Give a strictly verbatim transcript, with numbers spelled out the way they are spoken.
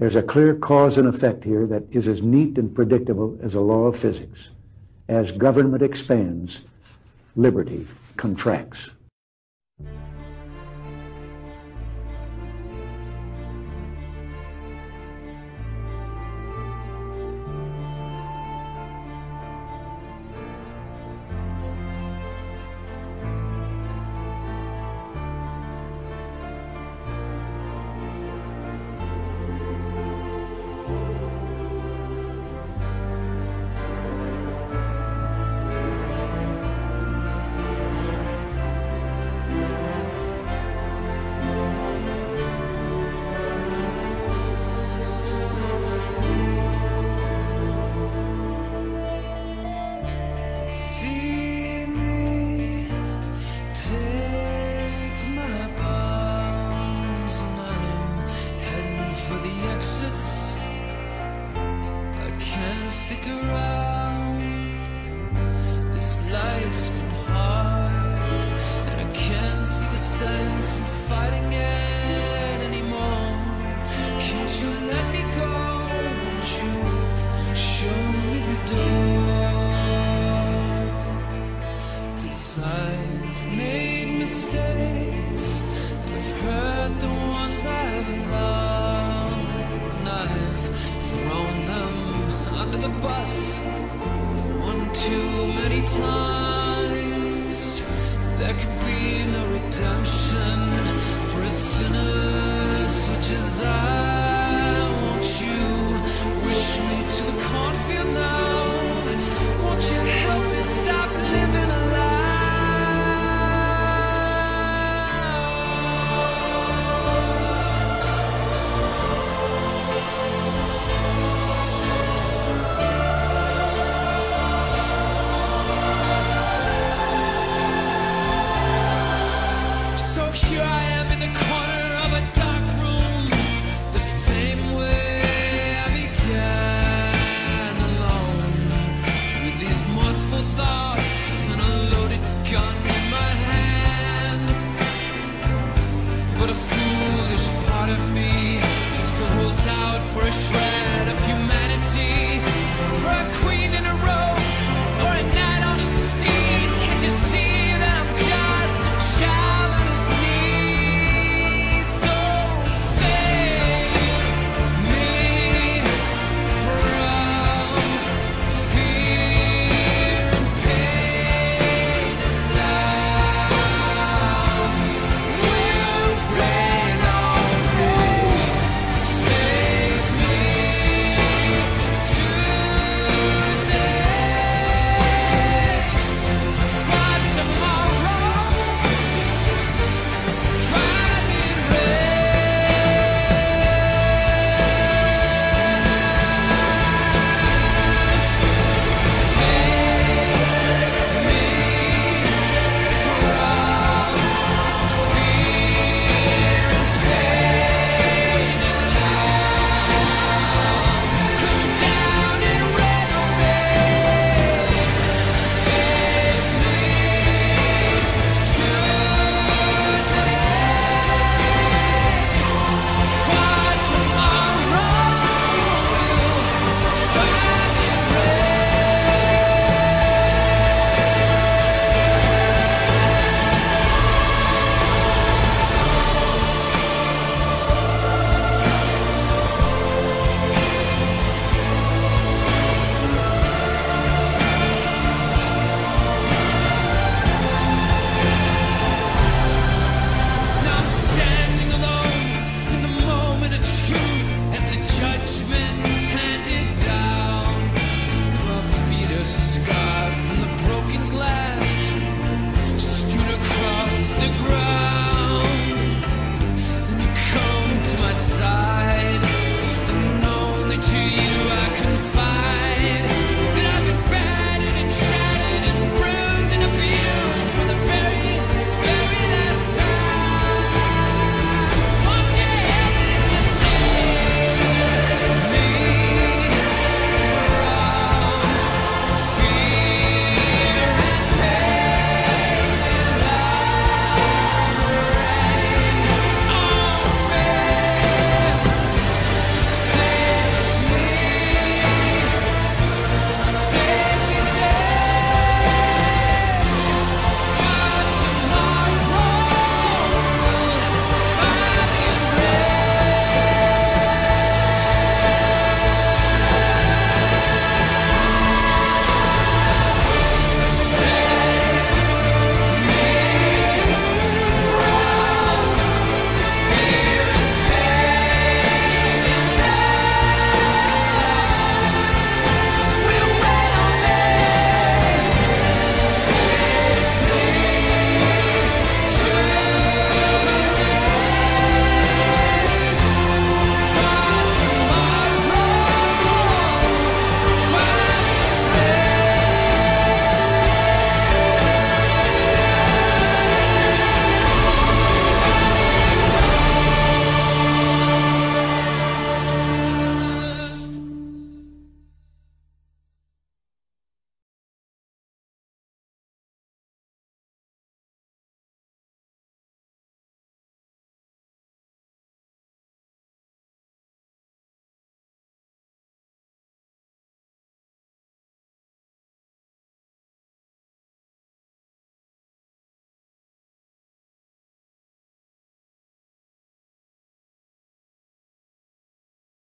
There's a clear cause and effect here that is as neat and predictable as a law of physics. As government expands, liberty contracts. One too many times.